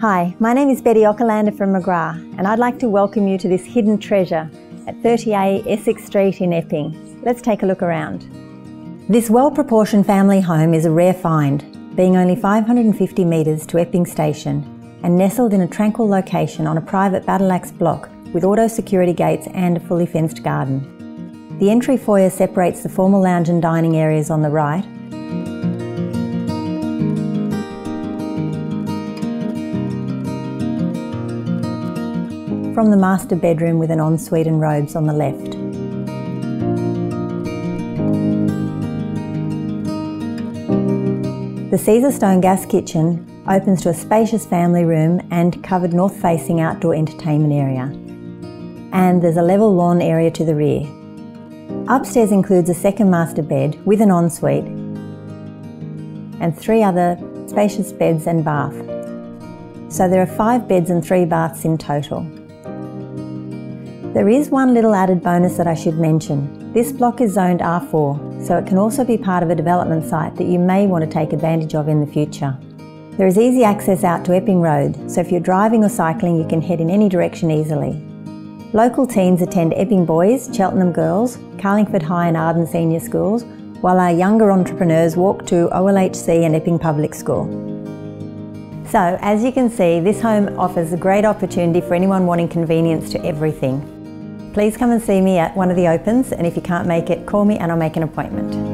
Hi, my name is Betty Ockerlander from McGrath, and I'd like to welcome you to this hidden treasure at 30A Essex Street in Epping. Let's take a look around. This well-proportioned family home is a rare find, being only 550 metres to Epping Station and nestled in a tranquil location on a private battle-axe block with auto security gates and a fully fenced garden. The entry foyer separates the formal lounge and dining areas on the right, from the master bedroom with an ensuite and robes on the left. The Caesarstone gas kitchen opens to a spacious family room and covered north-facing outdoor entertainment area. And there's a level lawn area to the rear. Upstairs includes a second master bed with an ensuite and three other spacious beds and bath. So there are 5 beds and 3 baths in total. There is one little added bonus that I should mention. This block is zoned R4, so it can also be part of a development site that you may want to take advantage of in the future. There is easy access out to Epping Road, so if you're driving or cycling you can head in any direction easily. Local teens attend Epping Boys, Cheltenham Girls, Carlingford High and Arden Senior Schools, while our younger entrepreneurs walk to OLHC and Epping Public School. So, as you can see, this home offers a great opportunity for anyone wanting convenience to everything. Please come and see me at one of the opens, and if you can't make it, call me and I'll make an appointment.